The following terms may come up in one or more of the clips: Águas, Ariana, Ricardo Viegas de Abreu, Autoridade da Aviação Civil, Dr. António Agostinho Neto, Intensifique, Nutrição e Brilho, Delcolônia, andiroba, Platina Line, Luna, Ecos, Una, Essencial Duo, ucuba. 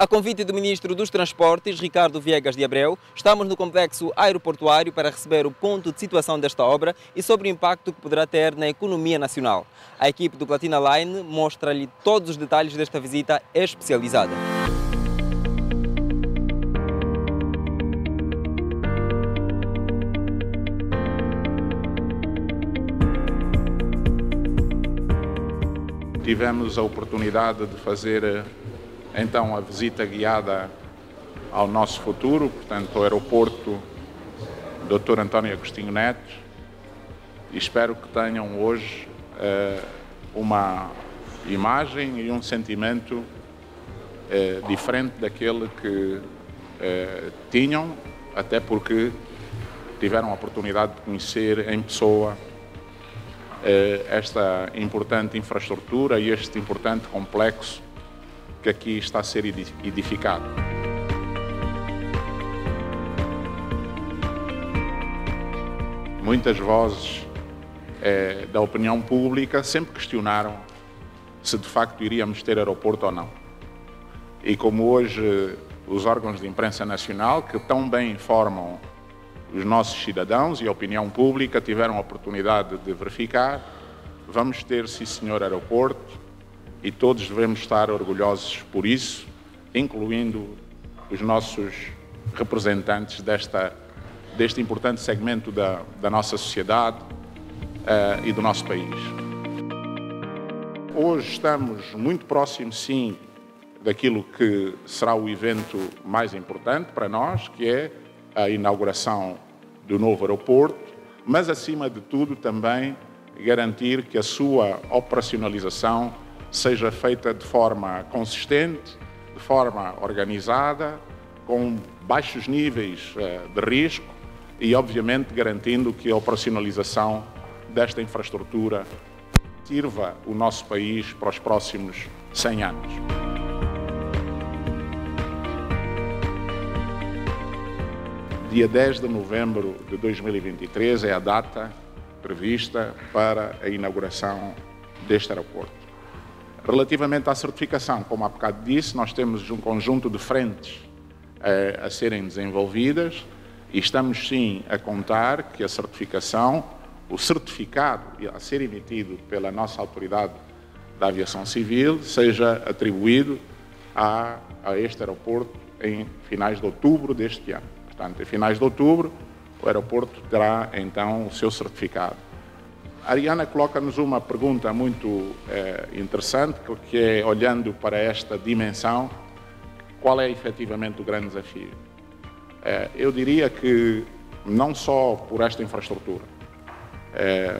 A convite do Ministro dos Transportes, Ricardo Viegas de Abreu, estamos no complexo aeroportuário para receber o ponto de situação desta obra e sobre o impacto que poderá ter na economia nacional. A equipe do Platina Line mostra-lhe todos os detalhes desta visita especializada. Tivemos a oportunidade de fazer então a visita guiada ao nosso futuro, portanto ao aeroporto Dr. António Agostinho Neto, e espero que tenham hoje uma imagem e um sentimento diferente daquele que tinham, até porque tiveram a oportunidade de conhecer em pessoa esta importante infraestrutura e este importante complexo que aqui está a ser edificado. Muitas vozes da opinião pública sempre questionaram se de facto iríamos ter aeroporto ou não. E como hoje os órgãos de imprensa nacional, que tão bem informam os nossos cidadãos e a opinião pública, tiveram a oportunidade de verificar, vamos ter, sim senhor, aeroporto, e todos devemos estar orgulhosos por isso, incluindo os nossos representantes deste importante segmento da nossa sociedade e do nosso país. Hoje estamos muito próximos, sim, daquilo que será o evento mais importante para nós, que é a inauguração do novo aeroporto, mas, acima de tudo, também garantir que a sua operacionalização seja feita de forma consistente, de forma organizada, com baixos níveis de risco e, obviamente, garantindo que a operacionalização desta infraestrutura sirva o nosso país para os próximos 100 anos. Dia 10 de novembro de 2023 é a data prevista para a inauguração deste aeroporto. Relativamente à certificação, como há bocado disse, nós temos um conjunto de frentes a serem desenvolvidas e estamos, sim, a contar que a certificação, o certificado a ser emitido pela nossa Autoridade da Aviação Civil, seja atribuído a este aeroporto em finais de outubro deste ano. Portanto, em finais de outubro, o aeroporto terá, então, o seu certificado. A Ariana coloca-nos uma pergunta muito interessante, porque é, olhando para esta dimensão, qual é efetivamente o grande desafio? Eu diria que não só por esta infraestrutura,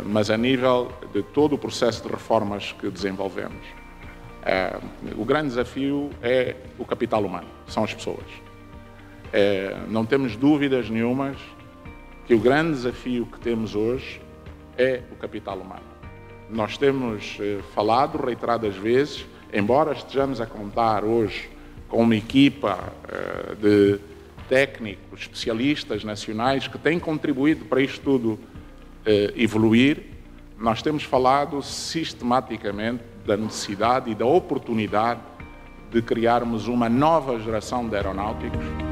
mas a nível de todo o processo de reformas que desenvolvemos. O grande desafio é o capital humano, são as pessoas. Não temos dúvidas nenhumas que o grande desafio que temos hoje é o capital humano. Nós temos falado reiteradas vezes, embora estejamos a contar hoje com uma equipa de técnicos, especialistas nacionais que têm contribuído para isto tudo evoluir, nós temos falado sistematicamente da necessidade e da oportunidade de criarmos uma nova geração de aeronáuticos.